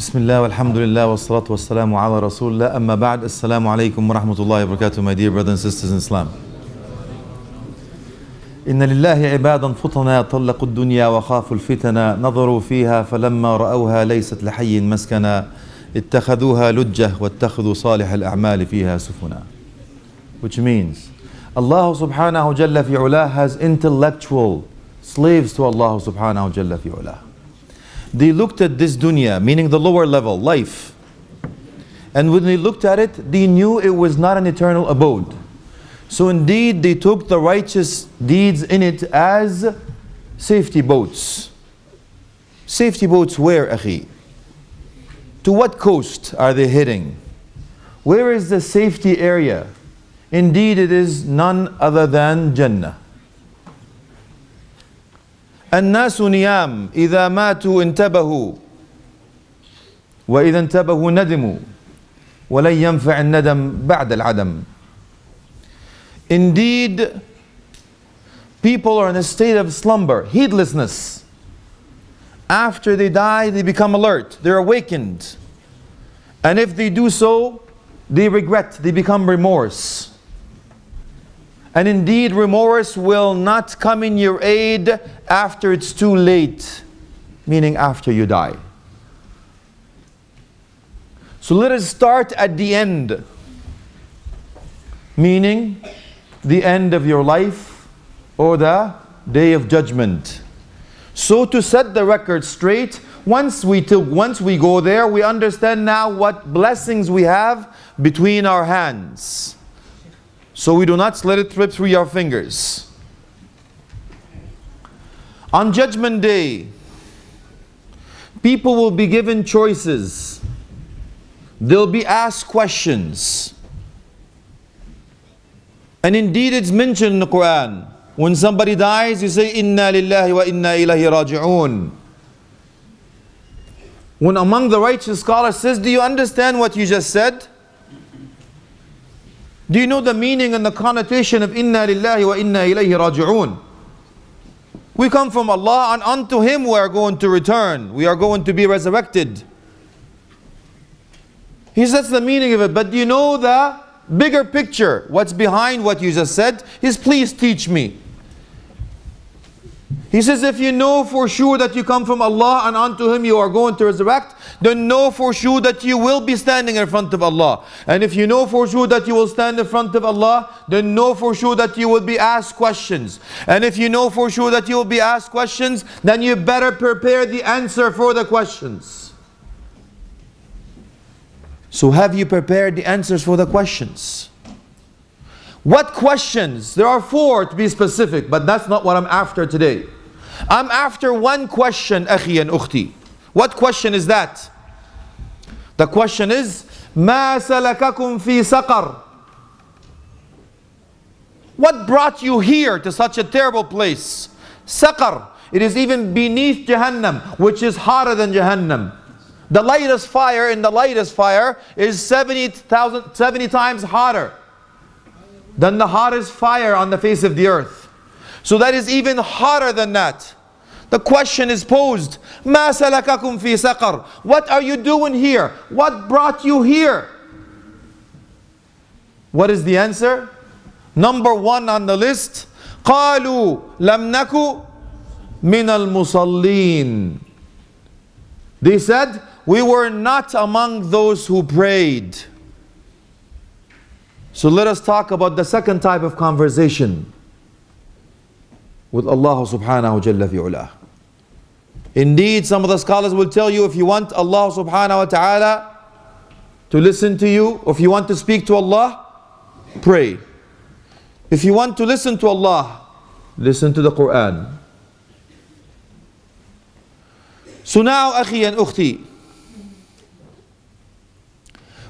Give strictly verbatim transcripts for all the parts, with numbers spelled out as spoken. Bismillah, alhamdulillah, wa salatu wa salamu ala Rasulullah, amma ba'd, assalamu alaikum wa rahmatullahi wa barakatuh, my dear brothers and sisters in Islam. Inna lillahi ibadan futana tallaqu ad-dunya wa khafu al-fitana nadharu fiha falamma ra'awha laysat lahayyin maskana ittakhadhuha lujjah wa ittakhadhu salih al-a'mali fiha sufuna. Which means, Allah subhanahu jalla fi ula has intellectual slaves to Allah subhanahu jalla fi ula. They looked at this dunya, meaning the lower level, life. And when they looked at it, they knew it was not an eternal abode. So indeed, they took the righteous deeds in it as safety boats. Safety boats where, akhi? To what coast are they heading? Where is the safety area? Indeed, it is none other than Jannah. الناس نيام إذا ماتوا انتبهوا وإذا انتبهوا ندموا ولن ينفع الندم بعد العدم. Indeed, people are in a state of slumber, heedlessness. After they die, they become alert, they're awakened. And if they do so, they regret, they become remorse. And indeed, remorse will not come in your aid after it's too late, meaning after you die. So let us start at the end, meaning the end of your life or the day of judgment. So to set the record straight, once we, once we go there, we understand now what blessings we have between our hands. So we do not let it slip through our fingers. On Judgment Day, people will be given choices. They'll be asked questions. And indeed it's mentioned in the Qur'an. When somebody dies, you say, Inna lillahi wa inna ilahi raji'un. When among the righteous scholars says, do you understand what you just said? Do you know the meaning and the connotation of Inna lillahi wa inna ilayhi raji'un? We come from Allah and unto Him we are going to return. We are going to be resurrected. He says the meaning of it, but do you know the bigger picture? What's behind what you just said is please teach me. He says if you know for sure that you come from Allah and unto Him you are going to resurrect, then know for sure that you will be standing in front of Allah. And if you know for sure that you will stand in front of Allah, then know for sure that you will be asked questions. And if you know for sure that you will be asked questions, then you better prepare the answer for the questions. So have you prepared the answers for the questions? What questions? There are four to be specific, but that's not what I'm after today. I'm after one question, akhi and ukhti. What question is that? The question is, مَا سَلَكَكُمْ فِي سَقَرٍ. What brought you here to such a terrible place? Saqar, it is even beneath Jahannam, which is hotter than Jahannam. The lightest fire in the lightest fire is seventy, seventy times hotter than the hottest fire on the face of the earth. So that is even hotter than that. The question is posed, مَا سَلَكَكُمْ فِي سَقَرٍ. What are you doing here? What brought you here? What is the answer? Number one on the list, قَالُوا لَمْ نَكُ مِنَ الْمُصَلِّينَ. They said, we were not among those who prayed. So let us talk about the second type of conversation with Allah subhanahu jalla fi ulah. Indeed, some of the scholars will tell you if you want Allah subhanahu wa ta'ala to listen to you, or if you want to speak to Allah, pray. If you want to listen to Allah, listen to the Qur'an. So now, akhi and ukhti,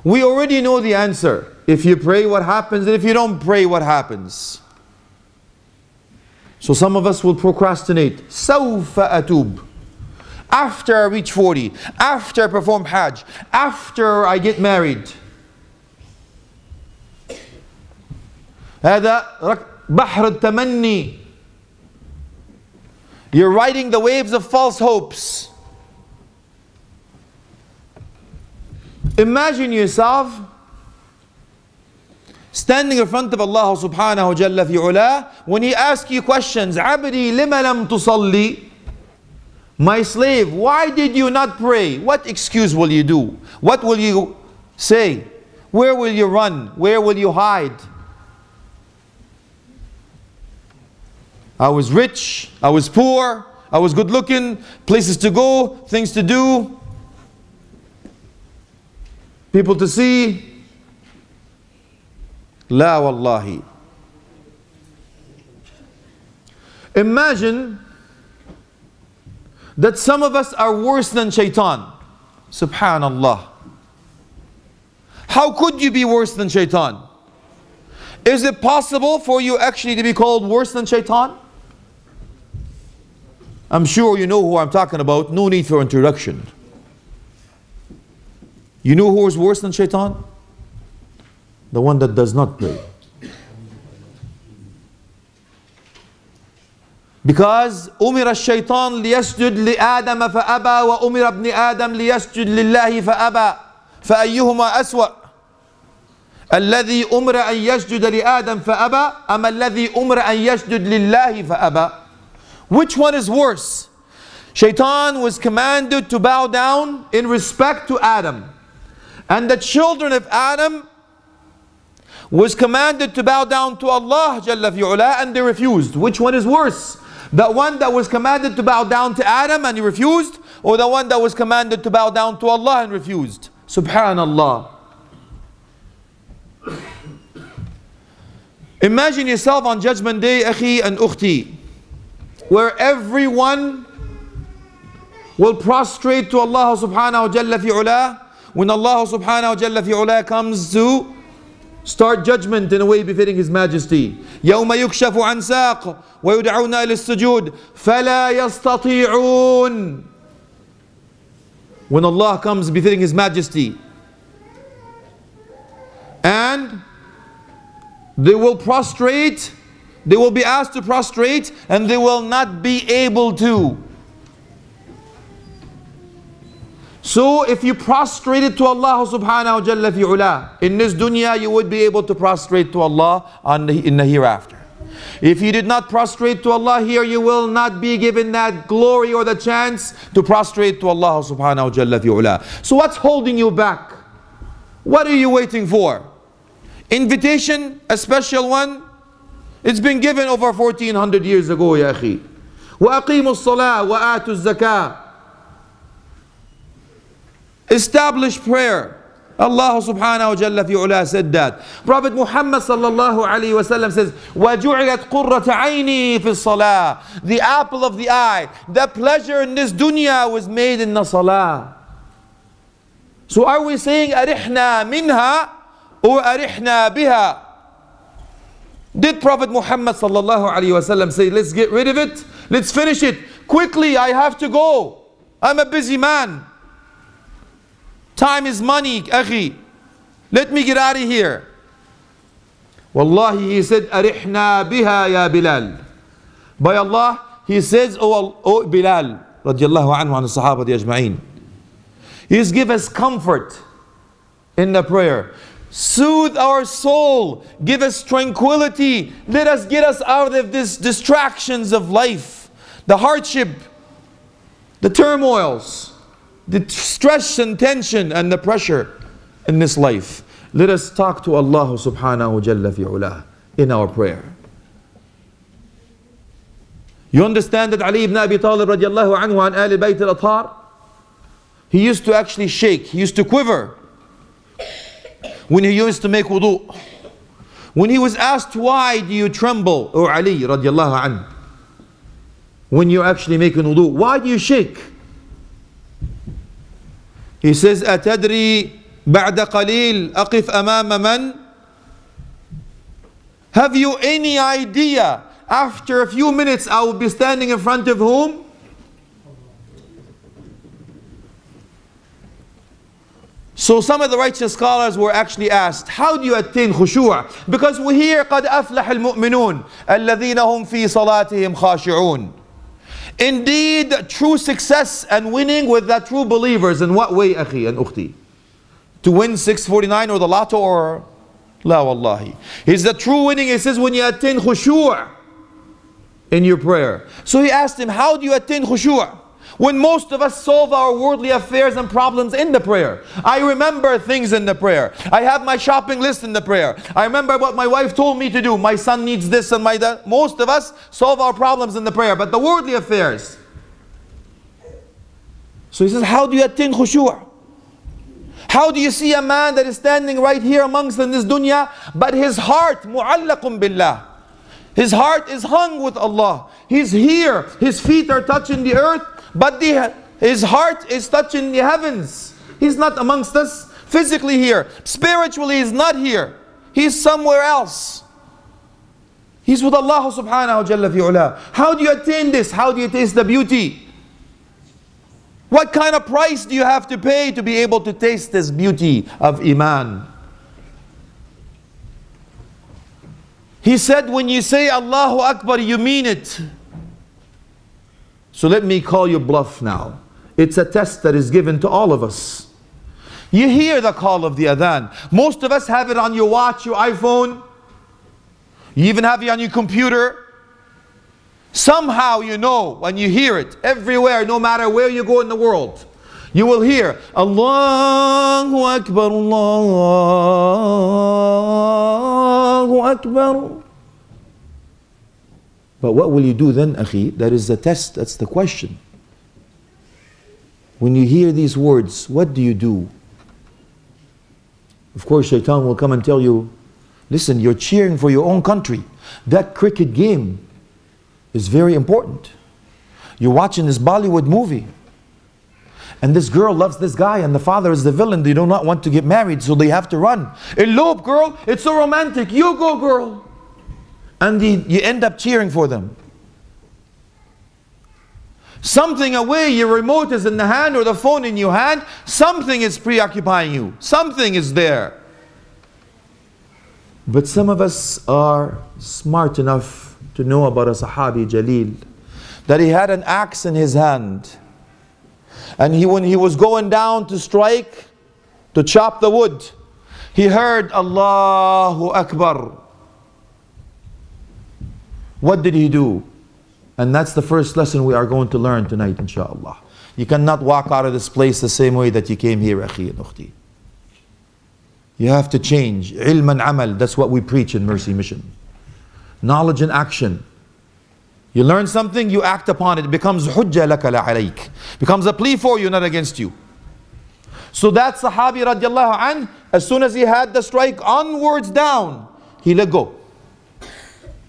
we already know the answer. If you pray, what happens? And if you don't pray, what happens? So some of us will procrastinate. سوف أتوب. After I reach forty, after I perform Hajj, after I get married. هذا بحر التمني. You're riding the waves of false hopes. Imagine yourself standing in front of Allah subhanahu jalla fi ula when He asks you questions. Abdi lima lam tusalli. My slave, why did you not pray? What excuse will you do? What will you say? Where will you run? Where will you hide? I was rich, I was poor, I was good looking, places to go, things to do, people to see. La wallahi. Imagine that some of us are worse than shaitan. Subhanallah. How could you be worse than shaitan? Is it possible for you actually to be called worse than shaitan? I'm sure you know who I'm talking about. No need for introduction. You know who is worse than shaitan? The one that does not pray. Because أمر الشيطان ليسجد لآدم فأبى وأمر ابن آدم ليسجد لله فأبى فأيهما أسوأ الذي أمر أن يسجد لآدم فأبى أما الذي أمر أن يسجد لله فأبى. Which one is worse? Shaitan was commanded to bow down in respect to Adam, and the children of Adam was commanded to bow down to Allah jalla fi ula, and they refused. Which one is worse? The one that was commanded to bow down to Adam and he refused, or the one that was commanded to bow down to Allah and refused? Subhanallah. Imagine yourself on Judgment Day, akhi and ukhti, where everyone will prostrate to Allah subhanahu jalla fi ula when Allah subhanahu jalla fi ula comes to start judgment in a way befitting His Majesty. يَوْمَ يُكْشَفُ عَنْ سَاقٍ وَيُدْعَوْنَ إِلَى السُّجُودِ فَلَا يَسْتَطِيعُونَ. When Allah comes befitting His Majesty, and they will prostrate, they will be asked to prostrate, and they will not be able to. So if you prostrated to Allah subhanahu jalla fi ula in this dunya, you would be able to prostrate to Allah on the, in the hereafter. If you did not prostrate to Allah here, you will not be given that glory or the chance to prostrate to Allah subhanahu jalla fi ula. So what's holding you back? What are you waiting for? Invitation, a special one, it's been given over fourteen hundred years ago, ya akhi. Wa aqimu as-salah wa atu az-zakah. Establish prayer. Allah subhanahu jalla fi ula said that. Prophet Muhammad sallallahu alayhi wa sallam says, وَجُعِلَتْ قُرَّةَ عَيْنِي فِي الصَّلَاةِ. The apple of the eye, the pleasure in this dunya was made in the salah. So are we saying أَرِحْنَا مِنْهَا or أَرِحْنَا بِهَا? Did Prophet Muhammad sallallahu alayhi wa sallam say, let's get rid of it, let's finish it, quickly, I have to go, I'm a busy man. Time is money, akhi. Let me get out of here. Wallahi, he said, Arihna biha ya Bilal. By Allah, he says, O, o Bilal, radiallahu anhu an sahaba di ajma'in. He's give us comfort in the prayer. Soothe our soul. Give us tranquility. Let us get us out of these distractions of life. The hardship, the turmoils, the stress and tension and the pressure in this life. Let us talk to Allah subhanahu jalla fi ula in our prayer. You understand that Ali ibn Abi Talib radiallahu anhu an Ali bayt al-Athar, he used to actually shake, he used to quiver when he used to make wudu. When he was asked, why do you tremble, O Ali radiallahu anhu, when you're actually making wudu, why do you shake? He says, أَتَدْرِي بَعْدَ قَلِيلٍ أَقِفْ أَمَامَ مَنْ. Have you any idea, after a few minutes I will be standing in front of whom? So some of the righteous scholars were actually asked, how do you attain khushu'? Because we hear, قَدْ أَفْلَحَ الْمُؤْمِنُونَ الَّذِينَ هُمْ فِي صَلَاتِهِمْ خَاشِعُونَ. Indeed, true success and winning with the true believers. In what way, akhi and ukhti? to win six forty-nine or the lotto or la wallahi. Is the true winning, it says, when you attain khushu' in your prayer. So he asked him, how do you attain khushu'? When most of us solve our worldly affairs and problems in the prayer. I remember things in the prayer. I have my shopping list in the prayer. I remember what my wife told me to do. My son needs this and my that. Most of us solve our problems in the prayer, but the worldly affairs. So he says, how do you attain khushu'? How do you see a man that is standing right here amongst in this dunya, but his heart, mu'allaqun billah. His heart is hung with Allah. He's here. His feet are touching the earth, but the, his heart is touching the heavens. He's not amongst us physically here. Spiritually, he's not here. He's somewhere else. He's with Allah subhanahu jalla fi ula. How do you attain this? How do you taste the beauty? What kind of price do you have to pay to be able to taste this beauty of Iman? He said, when you say Allahu Akbar, you mean it. So let me call you bluff now. It's a test that is given to all of us. You hear the call of the adhan. Most of us have it on your watch, your iPhone. You even have it on your computer. Somehow you know when you hear it everywhere, no matter where you go in the world. You will hear, Allahu Akbar, Allahu Akbar. But what will you do then, akhi? That is the test, that's the question. When you hear these words, what do you do? Of course, shaitan will come and tell you, listen, you're cheering for your own country. That cricket game is very important. You're watching this Bollywood movie. And this girl loves this guy and the father is the villain. They do not want to get married, so they have to run. Elope, girl. It's so romantic. You go, girl. And the, you end up cheering for them. Something away, your remote is in the hand or the phone in your hand. Something is preoccupying you. Something is there. But some of us are smart enough to know about a Sahabi, Jalil, that he had an axe in his hand. And he, when he was going down to strike, to chop the wood, he heard Allahu Akbar. What did he do? And that's the first lesson we are going to learn tonight, inshallah. You cannot walk out of this place the same way that you came here, akhi and ukhti. You have to change. Ilm and amal, that's what we preach in Mercy Mission. Knowledge and action. You learn something, you act upon it. It becomes hujja laka la alayk. Becomes a plea for you, not against you. So that Sahabi radiallahu anhu, as soon as he had the strike onwards down, he let go.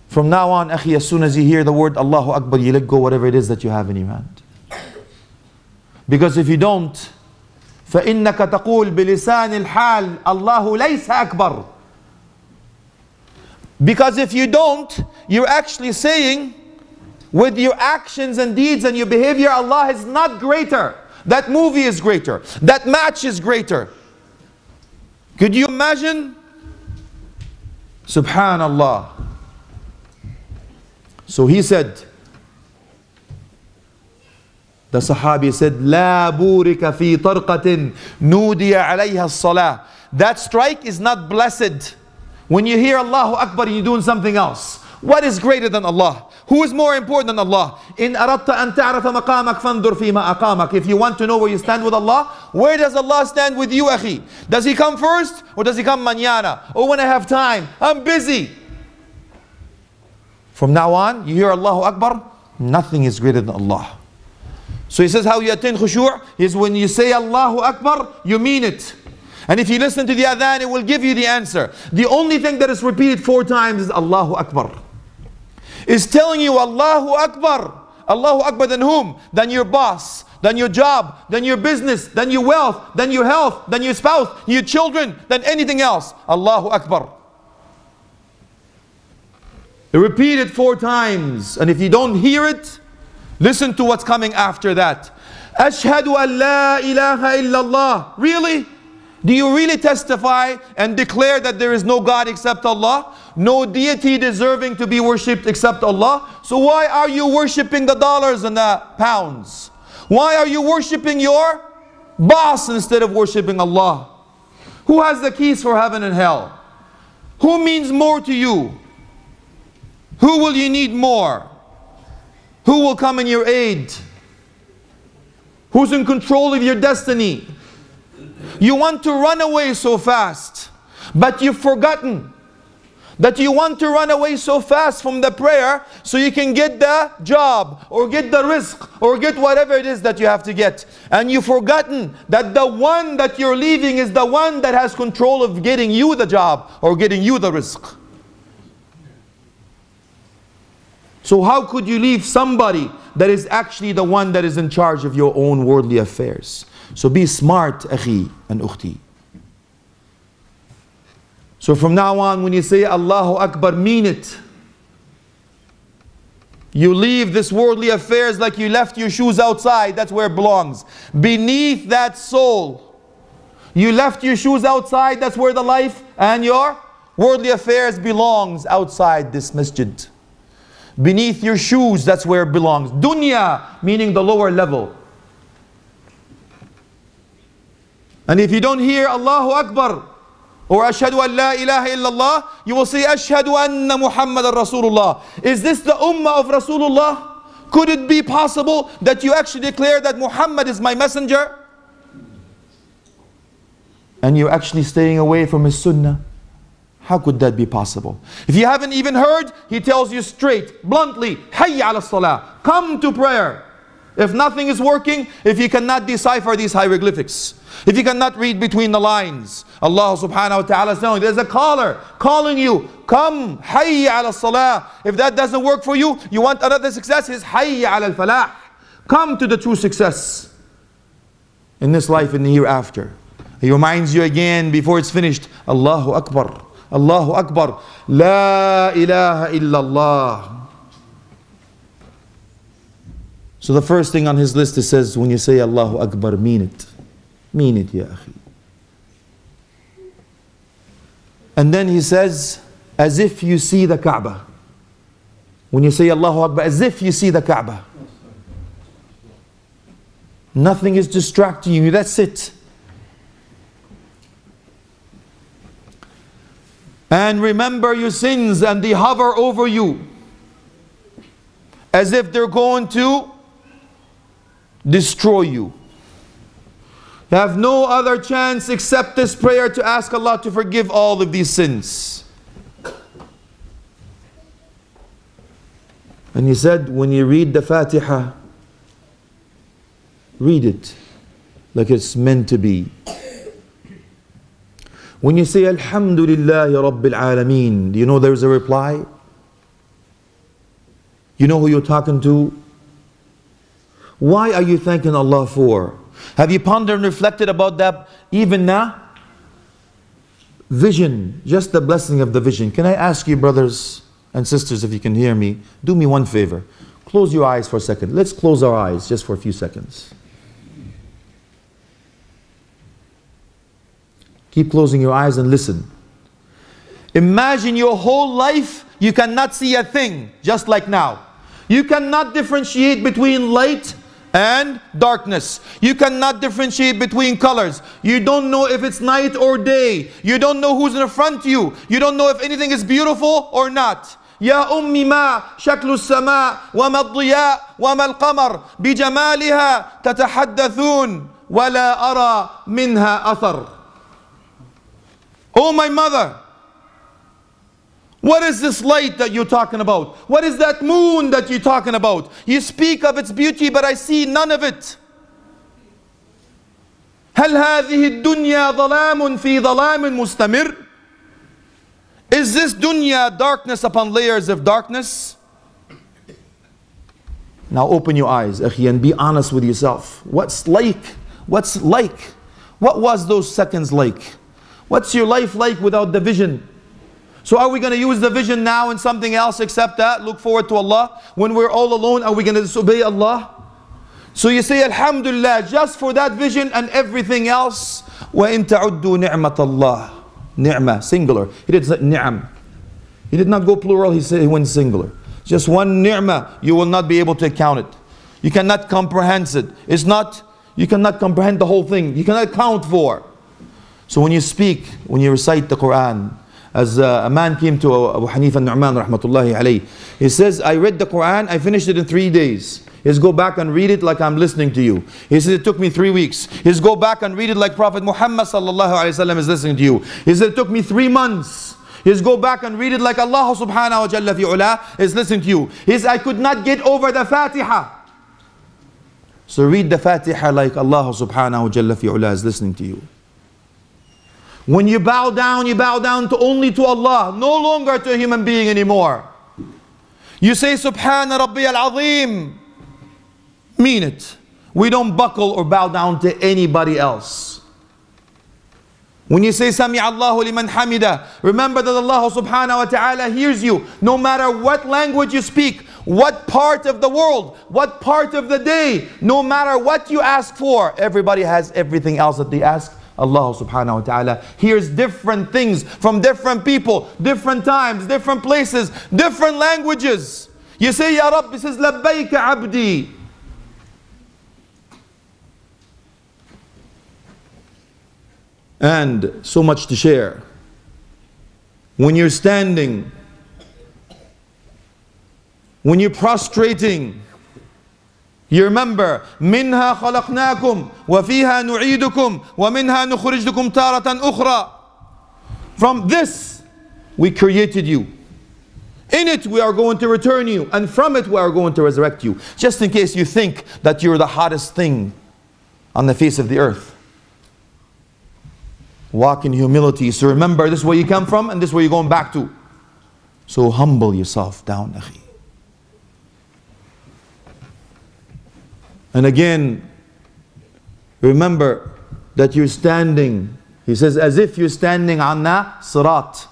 From now on, akhi, as soon as you hear the word Allahu Akbar, you let go whatever it is that you have in your hand. Because if you don't, فَإِنَّكَ تَقُولْ بِلِسَانِ الْحَالِ اللَّهُ لَيْسَ أَكْبَرُ. Because if you don't, you're actually saying, with your actions and deeds and your behavior, Allah is not greater. That movie is greater. That match is greater. Could you imagine? Subhanallah. So he said, the Sahabi said, لَا بُورِكَ فِي طَرْقَةٍ نُودِيَ عَلَيْهَا الصَّلَاةِ. That strike is not blessed. When you hear Allahu Akbar, you're doing something else. What is greater than Allah? Who is more important than Allah? In أَرَدْتَ أَن تَعْرَفَ مَقَامَكَ فَانْظُرْ فِي مَا أَقَامَكَ. If you want to know where you stand with Allah, where does Allah stand with you, akhi? Does He come first or does He come mañana? Or when I have time, I'm busy. From now on, you hear Allahu Akbar, nothing is greater than Allah. So he says how you attain khushu' is when you say Allahu Akbar, you mean it. And if you listen to the adhan, it will give you the answer. The only thing that is repeated four times is Allahu Akbar. It's telling you Allahu Akbar. Allahu Akbar than whom? Than your boss, than your job, than your business, than your wealth, than your health, than your spouse, your children, than anything else. Allahu Akbar. Repeat it four times. And if you don't hear it, listen to what's coming after that. Ashhadu an la ilaha illallah. Really? Do you really testify and declare that there is no God except Allah? No deity deserving to be worshipped except Allah? So why are you worshipping the dollars and the pounds? Why are you worshipping your boss instead of worshipping Allah? Who has the keys for heaven and hell? Who means more to you? Who will you need more? Who will come in your aid? Who's in control of your destiny? You want to run away so fast, but you've forgotten that you want to run away so fast from the prayer so you can get the job or get the rizq or get whatever it is that you have to get. And you've forgotten that the one that you're leaving is the one that has control of getting you the job or getting you the rizq. So how could you leave somebody that is actually the one that is in charge of your own worldly affairs? So be smart, akhi and ukhti. So from now on, when you say Allahu Akbar, mean it. You leave this worldly affairs like you left your shoes outside. That's where it belongs. Beneath that soul. You left your shoes outside. That's where the life and your worldly affairs belongs, outside this masjid. Beneath your shoes, that's where it belongs. Dunya, meaning the lower level. And if you don't hear Allahu Akbar, or Ashhadu an la ilaha illallah, you will say Ashhadu anna Muhammad Rasulullah. Is this the ummah of Rasulullah? Could it be possible that you actually declare that Muhammad is my messenger? And you're actually staying away from his sunnah. How could that be possible? If you haven't even heard, he tells you straight, bluntly, Hayya ala salah, come to prayer. If nothing is working, if you cannot decipher these hieroglyphics, if you cannot read between the lines, Allah subhanahu wa ta'ala is telling you, there's a caller calling you, come, hayya ala salah. If that doesn't work for you, you want another success, is hayya ala al-falah. Come to the true success in this life and the hereafter. He reminds you again before it's finished, Allahu Akbar, Allahu Akbar, la ilaha illallah. So the first thing on his list, it says, when you say Allahu Akbar, mean it. Mean it, ya akhi. And then he says, as if you see the Kaaba. When you say Allahu Akbar, as if you see the Kaaba. Nothing is distracting you, that's it. And remember your sins, and they hover over you, as if they're going to destroy you. You have no other chance except this prayer to ask Allah to forgive all of these sins. And he said, when you read the Fatiha, read it like it's meant to be. When you say Alhamdulillahi Rabbil Alameen, do you know there's a reply? You know who you're talking to? Why are you thanking Allah for? Have you pondered and reflected about that even now? Vision, just the blessing of the vision. Can I ask you, brothers and sisters, if you can hear me, do me one favor. Close your eyes for a second. Let's close our eyes just for a few seconds. Keep closing your eyes and listen. Imagine your whole life, you cannot see a thing, just like now. You cannot differentiate between light and darkness. You cannot differentiate between colors. You don't know if it's night or day. You don't know who's in front of you. You don't know if anything is beautiful or not. يا أمي ما شكل السماء وما الضياء وما القمر بجمالها تتحدثون ولا أرى منها أثر. Oh my mother, what is this light that you're talking about? What is that moon that you're talking about? You speak of its beauty, but I see none of it. هل هذه الدنيا ظلام في ظلام مستمر? Is this dunya darkness upon layers of darkness? Now open your eyes, akhi, and be honest with yourself. What's like? What's like? What was those seconds like? What's your life like without the vision? So are we going to use the vision now in something else except that? Look forward to Allah. When we're all alone, are we going to disobey Allah? So you say, Alhamdulillah, just for that vision and everything else. وَإِن تَعُدُّوا نِعْمَةَ اللَّهِ. Ni'mah, singular. He did not ni'am. He did not go plural, he said he went singular. Just one ni'mah, you will not be able to account it. You cannot comprehend it. It's not, you cannot comprehend the whole thing. You cannot account for. So when you speak, when you recite the Qur'an, as a man came to Abu Hanif al-Nu'man rahmatullahi alayhi, he says, I read the Qur'an, I finished it in three days. He says, go back and read it like I'm listening to you. He says, it took me three weeks. He says, go back and read it like Prophet Muhammad sallallahu alayhi wa sallam is listening to you. He says, it took me three months. He says, go back and read it like Allah subhanahu wa jalla fi ula is listening to you. He says, I could not get over the Fatiha. So read the Fatiha like Allah subhanahu wa jalla fi ula is listening to you. When you bow down, you bow down to only to Allah, no longer to a human being anymore. You say, Subhana Rabbi al-Azim. Mean it. We don't buckle or bow down to anybody else. When you say, Sami'allahu liman hamida, remember that Allah subhanahu wa ta'ala hears you, no matter what language you speak, what part of the world, what part of the day, no matter what you ask for. Everybody has everything else that they ask. Allah subhanahu wa ta'ala hears different things from different people, different times, different places, different languages. You say, Ya Rabbi, says, Labbayka abdi. And so much to share. When you're standing, when you're prostrating, you remember, minha khalaqnakum wa fiha nu'idukum wa minha nukhrijukum taratan ukhra. From this we created you. In it we are going to return you, and from it we are going to resurrect you. Just in case you think that you're the hottest thing on the face of the earth. Walk in humility. So remember, this is where you come from and this is where you're going back to. So humble yourself down, akhi. And again, remember that you're standing. He says, as if you're standing on the Sirat,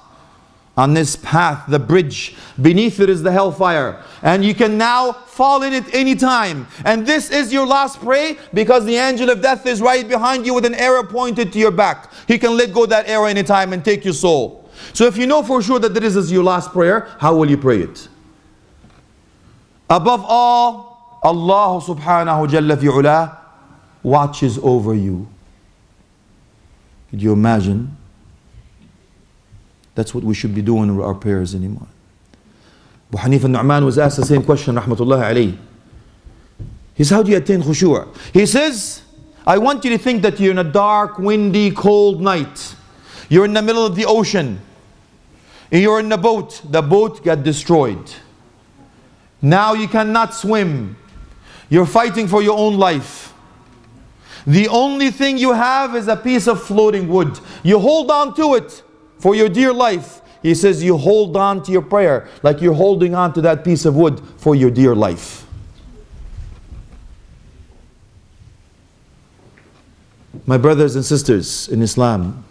on this path, the bridge. Beneath it is the hellfire. And you can now fall in it any time. And this is your last prey, because the angel of death is right behind you with an arrow pointed to your back. He can let go that arrow any time and take your soul. So if you know for sure that this is your last prayer, how will you pray it? Above all, Allah subhanahu jalla fi ula watches over you. Could you imagine? That's what we should be doing with our prayers anymore. Abu Hanif al-Nu'man was asked the same question, rahmatullahi alayhi. He says, how do you attain khushu'? He says, I want you to think that you're in a dark, windy, cold night. You're in the middle of the ocean. You're in a boat. The boat got destroyed. Now you cannot swim. You're fighting for your own life. The only thing you have is a piece of floating wood. You hold on to it for your dear life. He says, you hold on to your prayer like you're holding on to that piece of wood for your dear life. My brothers and sisters in Islam,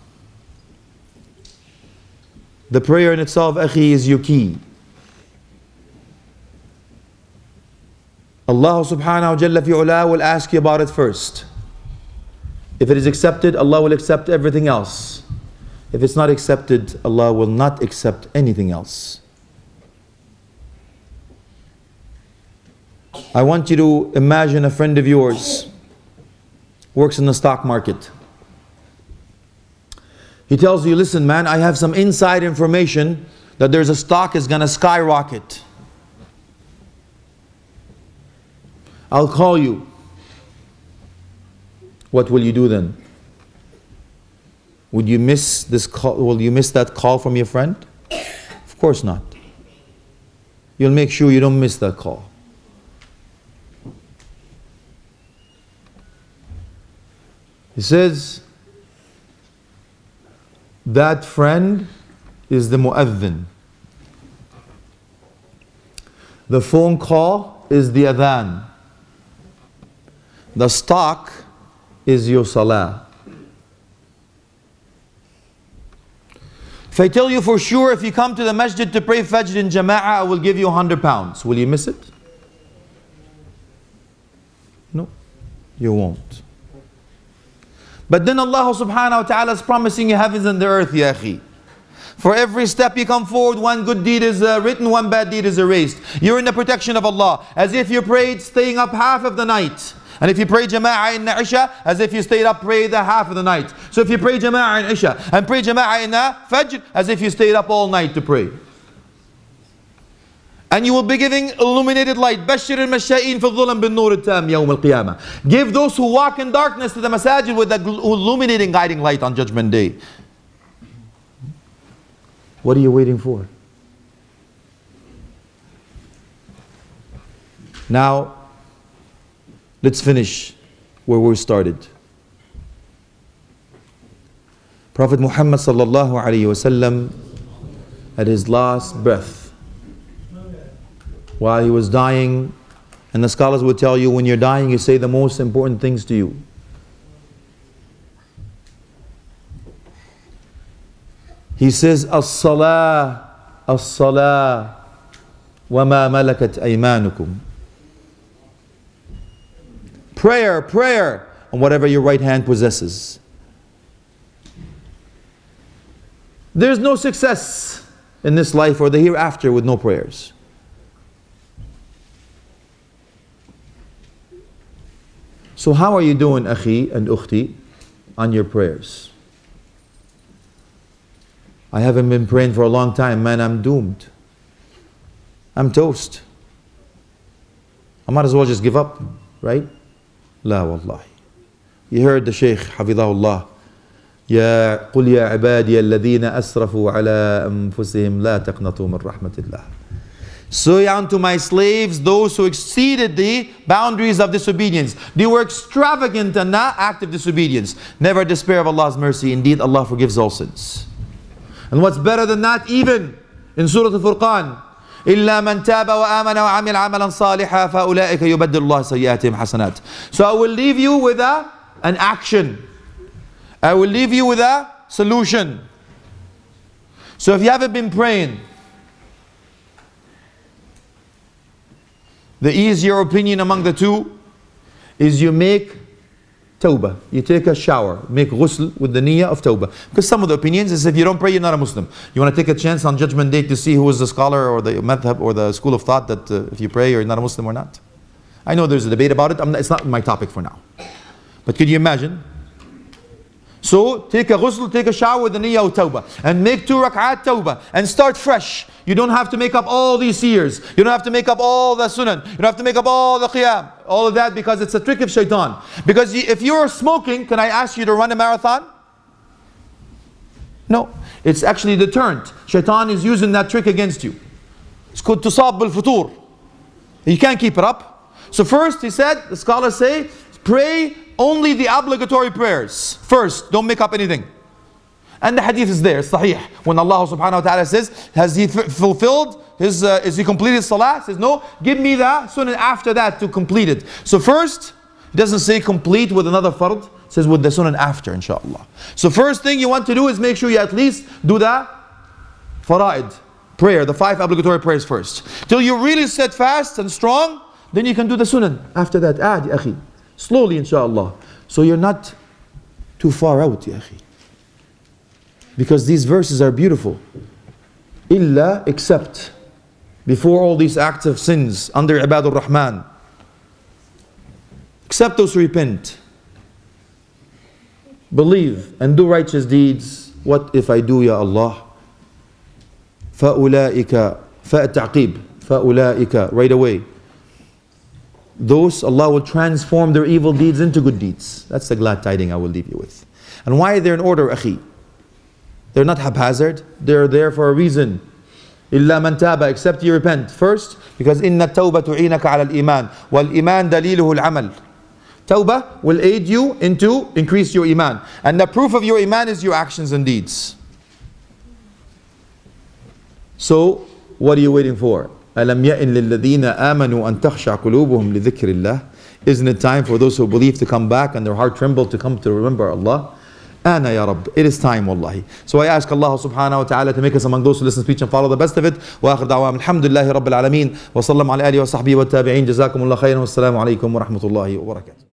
the prayer in itself, akhi, is your key. Allah subhanahu jalla fi ula will ask you about it first. If it is accepted, Allah will accept everything else. If it's not accepted, Allah will not accept anything else. I want you to imagine a friend of yours works in the stock market. He tells you, listen man, I have some inside information that there's a stock is going to skyrocket. I'll call you. What will you do then? Would you miss this call? Will you miss that call from your friend? Of course not. You'll make sure you don't miss that call. He says, that friend is the mu'adhin. The phone call is the adhan. The stock is your salah. If I tell you for sure, if you come to the masjid to pray fajr in jama'ah, I will give you one hundred pounds. Will you miss it? No, you won't. But then Allah subhanahu wa ta'ala is promising you heavens and the earth, ya akhi. For every step you come forward, one good deed is uh, written, one bad deed is erased. You're in the protection of Allah. As if you prayed staying up half of the night. And if you pray Jama'ah in the Isha, as if you stayed up praying the half of the night. So if you pray Jama'ah in Isha, and pray Jama'ah in the Fajr, as if you stayed up all night to pray. And you will be giving illuminated light. Bashir al-Masha'in fi dhulam bin nur al-tam yawm al-qiyamah. Give those who walk in darkness to the masajid with the illuminating guiding light on Judgment Day. What are you waiting for? Now, let's finish where we started. Prophet Muhammad sallallahu alayhi wa sallam, at his last breath, while he was dying, and the scholars would tell you, when you're dying, you say the most important things to you. He says, As-salah, as-salah, wa ma malakat aymanukum. Prayer, prayer, on whatever your right hand possesses. There's no success in this life or the hereafter with no prayers. So how are you doing, akhi and ukhti, on your prayers? I haven't been praying for a long time, man, I'm doomed. I'm toast. I might as well just give up, right? La wallahi. You heard the Shaykh, hafidhahullah. Ya qul ya ibadiya alladhina asrafu ala anfusihim la taqnatu min rahmatillah. Say unto my slaves, those who exceeded the boundaries of disobedience. They were extravagant and not active disobedience. Never despair of Allah's mercy. Indeed, Allah forgives all sins. And what's better than that, even in Surah Al-Furqan, إِلَّا مَنْ تَابَ وَآمَنَ وَعَمِلْ عَمَلًا صَالِحًا فَأُولَٰئِكَ يُبَدِّلُ اللَّهُ سَيِّئَاتِهِمْ حَسَنَاتٍ. So I will leave you with a, an action. I will leave you with a solution. So if you haven't been praying, the easier opinion among the two is you make tawbah. You take a shower. Make ghusl with the niyyah of tawbah. Because some of the opinions is if you don't pray, you're not a Muslim. You want to take a chance on Judgment Day to see who is the scholar or the madhab or the school of thought that uh, if you pray, you're not a Muslim or not. I know there's a debate about it. I'm not, it's not my topic for now. But could you imagine? So take a ghusl, take a shower with the niyyah of tawbah. And make two rak'at tawbah. And start fresh. You don't have to make up all these years. You don't have to make up all the sunan. You don't have to make up all the qiyam. All of that because it's a trick of shaitan. Because if you're smoking, can I ask you to run a marathon? No. It's actually a deterrent. Shaitan is using that trick against you. It's called tusab bil-futur. You can't keep it up. So first, he said, the scholars say, pray only the obligatory prayers. First, don't make up anything. And the hadith is there, sahih. When Allah subhanahu wa ta'ala says, has he fulfilled his, uh, has he completed salah? He says, no, give me the sunnah after that to complete it. So first, he doesn't say complete with another fard. It says with the sunnah after, inshallah. So first thing you want to do is make sure you at least do the fara'id, prayer, the five obligatory prayers first. Till you really sit fast and strong, then you can do the sunnah after that. Aadi akhi. Slowly, inshallah. So you're not too far out, ya akhi. Because these verses are beautiful. Illa, except, before all these acts of sins, under Ibadur Rahman. Except those who repent, believe, and do righteous deeds. What if I do, ya Allah? فَأُولَٰئِكَ فَأَتَعْقِيب فَأُولَٰئِكَ right away. Those, Allah will transform their evil deeds into good deeds. That's the glad tidings I will leave you with. And why are they in order, akhi? They're not haphazard. They're there for a reason. إِلَّا مَنْ تَابَ, except you repent. First, because إِنَّ التَّوْبَةُ تُعِينَكَ عَلَى الْإِيمَانِ وَالْإِيمَانِ دَلِيلُهُ الْعَمَلِ. Tawbah will aid you into increase your iman. And the proof of your iman is your actions and deeds. So, what are you waiting for? أَلَمْ يَئِنْ لِلَّذِينَ آمَنُوا أَنْ تَخْشَعْ قُلُوبُهُمْ لِذِكْرِ اللَّهِ. Isn't it time for those who believe to come back and their heart tremble to come to remember Allah? Ana ya Rabb. It is time, wallahi. So I ask Allah subhanahu wa ta'ala to make us among those who listen to speech and follow the best of it. Wa akhir da'wam alhamdulillahi rabbil alameen. Wa sallam ala alihi wa sahbihi wa tabi'in. Jazakumullah khayran. Wassalamu alaykum wa rahmatullahi wa barakatuh.